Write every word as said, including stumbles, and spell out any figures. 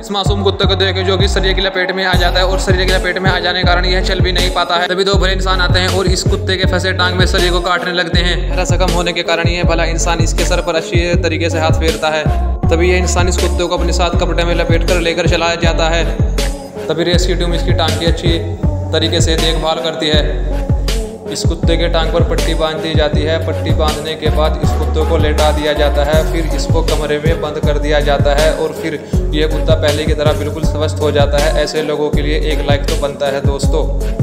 इस मासूम कुत्ते को देखें जो कि सरिये की लपेट में आ जाता है और सरिये की लपेट में आ जाने के कारण यह चल भी नहीं पाता है। तभी दो भले इंसान आते हैं और इस कुत्ते के फंसे टांग में सरिये को काटने लगते हैं। गहरा जख्म होने के कारण यह भला इंसान इसके सर पर अच्छी तरीके से हाथ फेरता है। तभी यह इंसान इस कुत्ते को अपने साथ कपड़े में लपेट कर लेकर चलाया जाता है। तभी रेस्क्यू टीम इसकी टांग की अच्छी तरीके से देखभाल करती है। इस कुत्ते के टांग पर पट्टी बांध दी जाती है। पट्टी बांधने के बाद इस कुत्ते को लेटा दिया जाता है। फिर इसको कमरे में बंद कर दिया जाता है और फिर यह कुत्ता पहले की तरह बिल्कुल स्वस्थ हो जाता है। ऐसे लोगों के लिए एक लाइक तो बनता है दोस्तों।